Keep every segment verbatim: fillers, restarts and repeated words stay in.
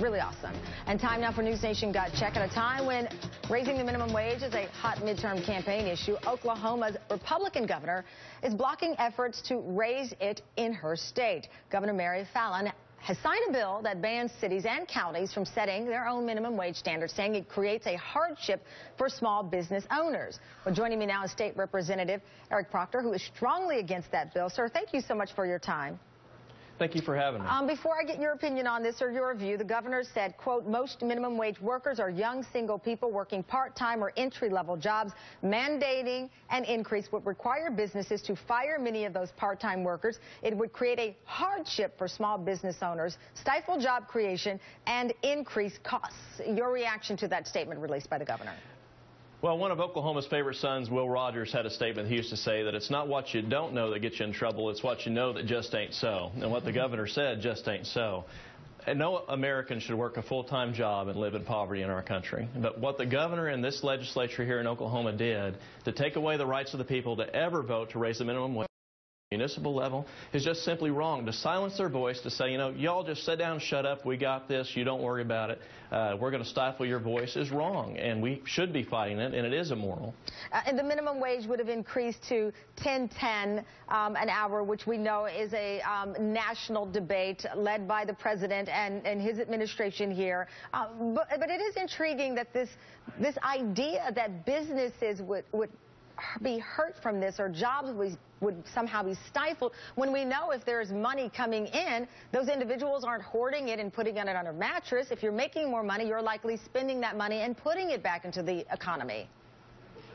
really awesome. And time now for NewsNation Gut Check. At a time when raising the minimum wage is a hot midterm campaign issue, Oklahoma's Republican governor is blocking efforts to raise it in her state. Governor Mary Fallin has signed a bill that bans cities and counties from setting their own minimum wage standards, saying it creates a hardship for small business owners. Well, joining me now is State Representative Eric Proctor, who is strongly against that bill. Sir, thank you so much for your time. Thank you for having me. Um, before I get your opinion on this or your view, the governor said, quote, most minimum wage workers are young single people working part-time or entry-level jobs. Mandating an increase would require businesses to fire many of those part-time workers. It would create a hardship for small business owners, stifle job creation, and increase costs. Your reaction to that statement released by the governor? Well, one of Oklahoma's favorite sons, Will Rogers, had a statement he used to say that it's not what you don't know that gets you in trouble, it's what you know that just ain't so. And what the governor said just ain't so. And no American should work a full-time job and live in poverty in our country. But what the governor and this legislature here in Oklahoma did to take away the rights of the people to ever vote to raise the minimum wage at the municipal level is just simply wrong. To silence their voice, to say, you know, y'all just sit down, shut up, we got this, you don't worry about it, uh, we're going to stifle your voice is wrong, and we should be fighting it, and it is immoral. Uh, and the minimum wage would have increased to ten ten um, an hour, which we know is a um, national debate led by the president and, and his administration here. Uh, but, but it is intriguing that this, this idea that businesses would, would be hurt from this, or jobs would, would somehow be stifled, when we know if there's money coming in, those individuals aren't hoarding it and putting it on a mattress. If you're making more money, you're likely spending that money and putting it back into the economy.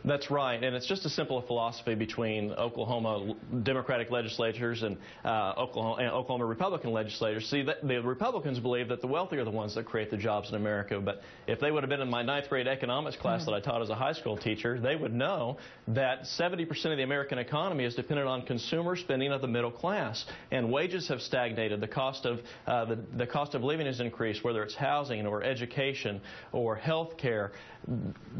That's right, and it's just a simple philosophy between Oklahoma Democratic legislators and, uh, Oklahoma, and Oklahoma Republican legislators. See, that the Republicans believe that the wealthy are the ones that create the jobs in America, but if they would have been in my ninth grade economics class that I taught as a high school teacher, they would know that seventy percent of the American economy is dependent on consumer spending of the middle class, and wages have stagnated. The cost of, uh, the, the cost of living has increased, whether it's housing or education or health care.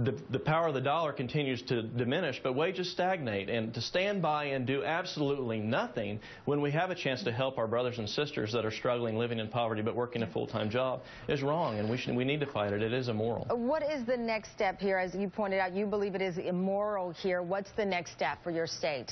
The, the power of the dollar continues to diminish, but wages stagnate, and to stand by and do absolutely nothing when we have a chance to help our brothers and sisters that are struggling, living in poverty, but working a full-time job is wrong, and we should, we need to fight it. It is immoral. What is the next step here? As you pointed out, you believe it is immoral here. What's the next step for your state?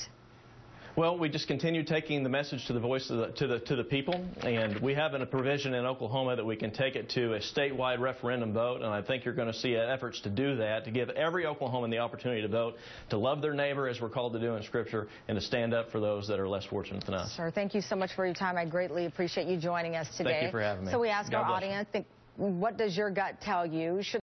Well, we just continue taking the message to the voice of the, to the to the people, and we have a provision in Oklahoma that we can take it to a statewide referendum vote, and I think you're going to see efforts to do that, to give every Oklahoman the opportunity to vote, to love their neighbor as we're called to do in Scripture, and to stand up for those that are less fortunate than us. Sir, thank you so much for your time. I greatly appreciate you joining us today. Thank you for having me. So we ask God our audience, think, what does your gut tell you? Should